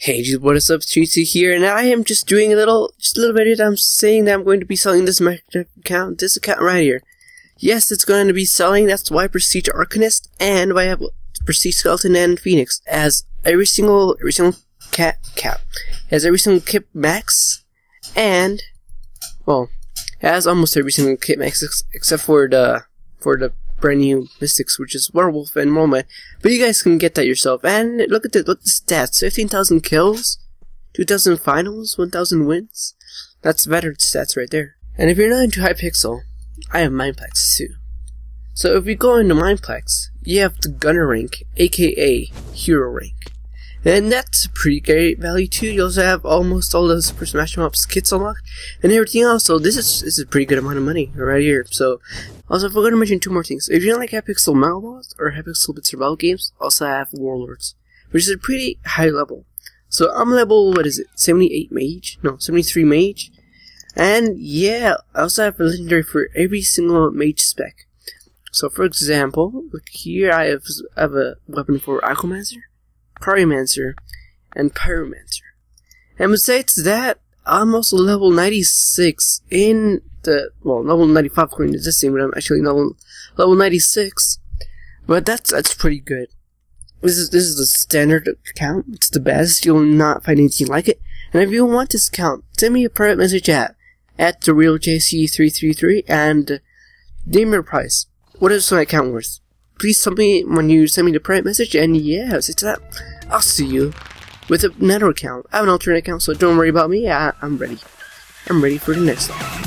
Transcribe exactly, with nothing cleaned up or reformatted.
Hey, what is up, T C here, and I am just doing a little, just a little bit. I'm saying that I'm going to be selling this account, this account right here. Yes, it's going to be selling. That's why I proceed to Arcanist, and why I have proceed Skeleton and Phoenix as every single, every single cat cap, as every single kit max, and well, as almost every single kit max ex except for the for the brand new mystics, which is werewolf and moment, but you guys can get that yourself. And look at the look at the stats: fifteen thousand kills, two thousand finals, one thousand wins. That's veteran stats right there. And if you're not into Hypixel, I have Mineplex too. So if we go into Mineplex, you have the Gunner rank, aka Hero rank, and that's pretty great value too. You also have almost all those Super Smash Mops kits unlocked and everything else. So this is this is a pretty good amount of money right here. So. Also, I forgot to mention two more things. If you don't like Hypixel Mops or Hypixel survival games, also I have Warlords, which is a pretty high level. So I'm level, what is it, seventy-eight mage? No, seventy-three mage. And yeah, I also have a legendary for every single mage spec. So for example, look here, I have, I have a weapon for Aquamancer, Pyromancer, and Pyromancer. And besides that, I'm also level ninety-six in the, well, level ninety-five according to this thing, but I'm actually level, level ninety-six. But that's that's pretty good. This is this is the standard account. It's the best. You'll not find anything like it. And if you want this account, send me a private message at at the real J C three three three and name your price. What is my account worth? Please tell me when you send me the private message. And yeah, it's that. I'll see you with another account. I have an alternate account, so don't worry about me. I, I'm ready. I'm ready for the next one.